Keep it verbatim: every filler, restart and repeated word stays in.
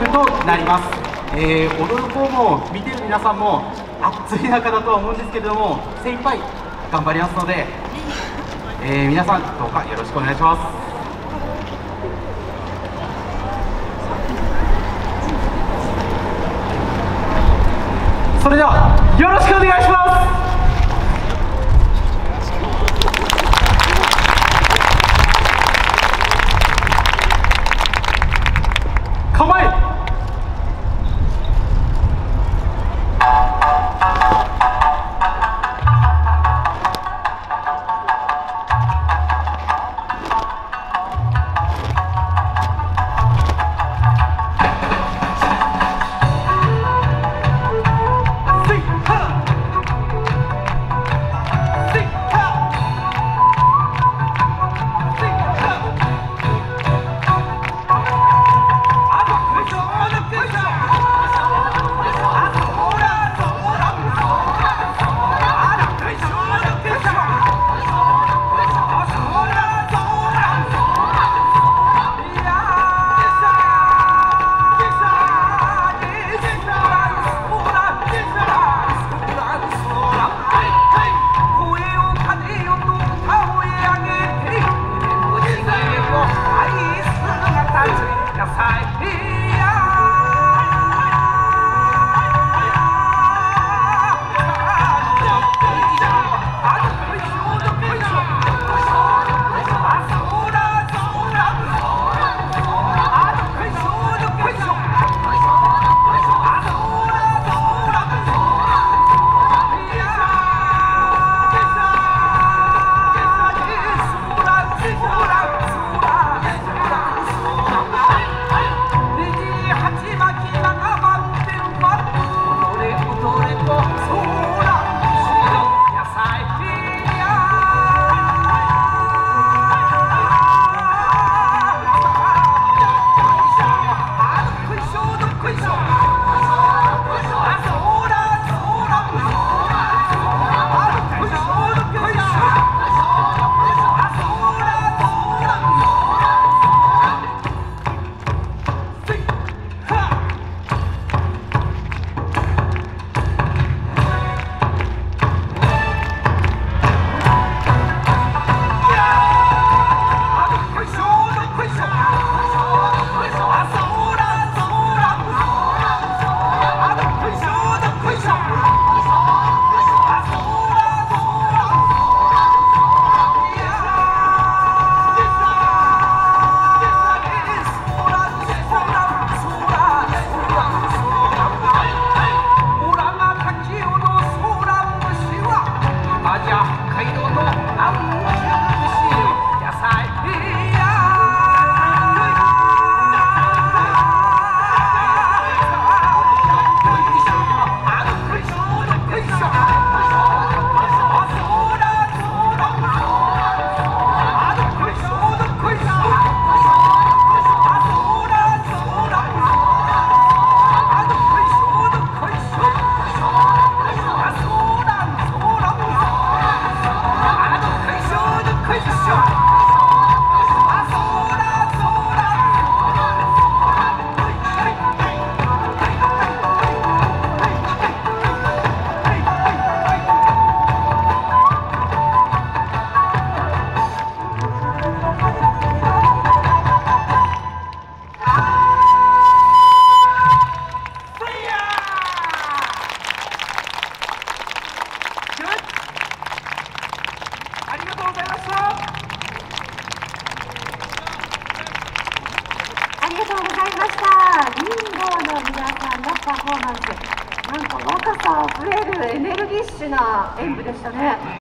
部となります。えー、踊る方も見てる皆さんも暑い中だとは思うんですけれども、精一杯頑張りますので、えー、皆さんどうかよろしくお願いします。それではよろしくお願いします。なんか若さあふれるエネルギッシュな演舞でしたね。